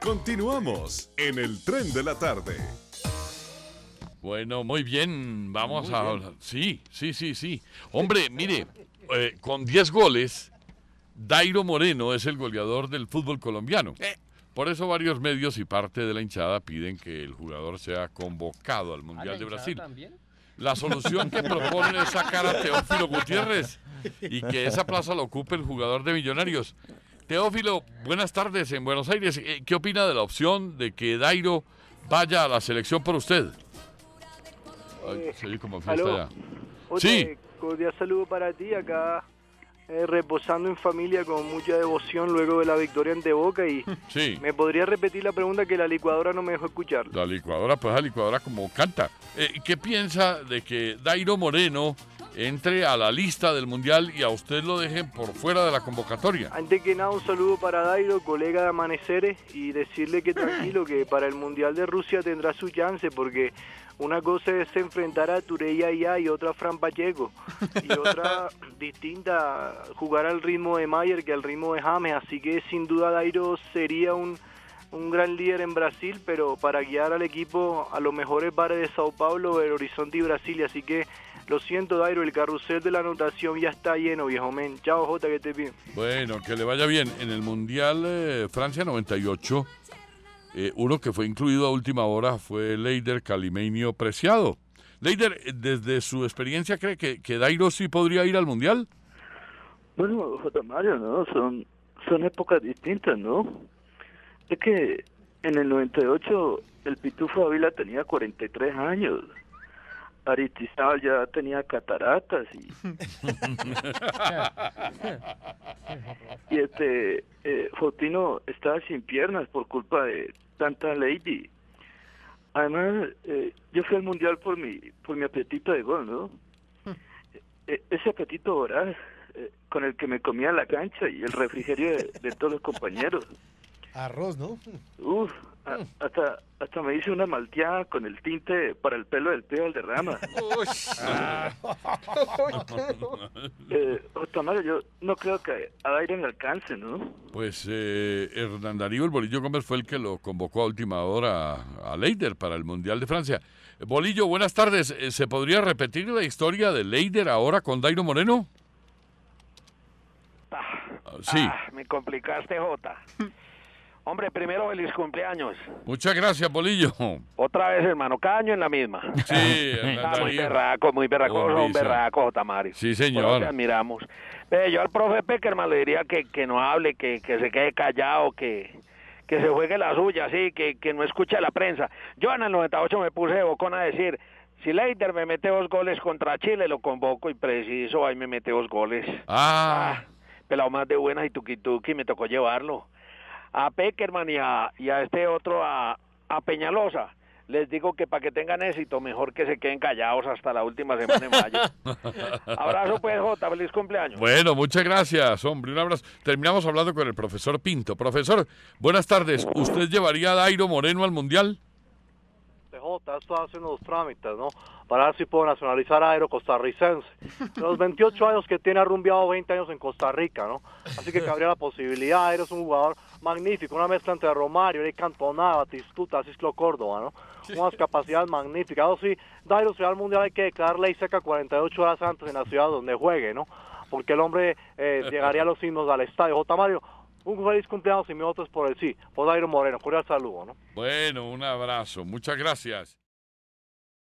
Continuamos en el Tren de la Tarde. Bueno, muy bien, vamos a hablar. Sí. Hombre, mire, con 10 goles, Dayro Moreno es el goleador del fútbol colombiano. Por eso varios medios y parte de la hinchada piden que el jugador sea convocado al Mundial de Brasil. ¿También? La solución que proponen es sacar a Teófilo Gutiérrez y que esa plaza la ocupe el jugador de Millonarios. Teófilo, buenas tardes en Buenos Aires. ¿Qué opina de la opción de que Dayro vaya a la selección por usted? Ay, soy como fiesta ya. Sí. Cordial saludo para ti, acá reposando en familia con mucha devoción luego de la victoria ante Boca. Y sí. ¿Me podría repetir la pregunta que la licuadora no me dejó escuchar? La licuadora, pues la licuadora como canta. ¿Qué piensa de que Dayro Moreno entre a la lista del Mundial y a usted lo dejen por fuera de la convocatoria? Antes que nada, un saludo para Dayro, colega de Amaneceres, y decirle que tranquilo, que para el Mundial de Rusia tendrá su chance, porque una cosa es enfrentar a Tureya y otra a Fran Pacheco, y otra distinta jugar al ritmo de Mayer que al ritmo de James, así que sin duda Dayro sería un gran líder en Brasil, pero para guiar al equipo a los mejores bares de Sao Paulo, Belo Horizonte y Brasil, así que lo siento, Dayro, el carrusel de la anotación ya está lleno, viejo men. Chao, Jota, que te bien. Bueno, que le vaya bien. En el Mundial Francia 98, uno que fue incluido a última hora fue Léider Calimeño Preciado. Léider, desde su experiencia, ¿cree que Dayro sí podría ir al Mundial? Bueno, Jota Mario, ¿no? Son épocas distintas, ¿no? Es que en el 98 el Pitufo Ávila tenía 43 años. Aristizábal ya tenía cataratas y Fortino estaba sin piernas por culpa de tanta lady. Además, yo fui al Mundial por mi apetito de gol, ¿no? Ese apetito voraz con el que me comía la cancha y el refrigerio de todos los compañeros. Arroz, ¿no? Uf, hasta me hice una malteada con el tinte para el pelo del tío Valderrama. Otamara, yo no creo que a Dayro le alcance, ¿no? Pues Hernán Darío, el Bolillo Gómez, fue el que lo convocó a última hora a Léider para el Mundial de Francia. Bolillo, buenas tardes. ¿Se podría repetir la historia de Léider ahora con Dayro Moreno? Me complicaste, Jota. Hombre, primero, feliz cumpleaños. Muchas gracias, Bolillo. Otra vez, hermano, caño en la misma. Sí, muy berraco, Jota Mario. Sí, señor. Por eso te admiramos. Yo al profe Pekerman le diría que no hable, que se quede callado, que se juegue la suya, sí, que no escuche a la prensa. Yo en el 98 me puse de bocón a decir, si Léider me mete 2 goles contra Chile, lo convoco, y preciso, ahí me mete 2 goles. Pelado más de buenas y tuquituqui, me tocó llevarlo. A Pekerman y a este otro, a Peñalosa, les digo que para que tengan éxito, mejor que se queden callados hasta la última semana de mayo. Abrazo pues, Jota, feliz cumpleaños. Bueno, muchas gracias, hombre, un abrazo. Terminamos hablando con el profesor Pinto. Profesor, buenas tardes. ¿Usted llevaría a Dayro Moreno al Mundial? Jota, esto hace unos trámites, ¿no? Para ver si puedo nacionalizar a Dayro costarricense. De los 28 años que tiene, ha rumbeado 20 años en Costa Rica, ¿no? Así que cabría la posibilidad. Dayro es un jugador magnífico, una mezcla entre Romario, Cantona, Batistuta, Cisco Córdoba, ¿no? Unas capacidades magníficas. Eso sí, Dayro se va al Mundial, hay que declarar ley seca 48 horas antes en la ciudad donde juegue, ¿no? Porque el hombre llegaría a los himnos al estadio. Jota Mario, un feliz cumpleaños y mi voto es por el sí, por Dayro Moreno. Cordial saludo, ¿no? Bueno, un abrazo. Muchas gracias.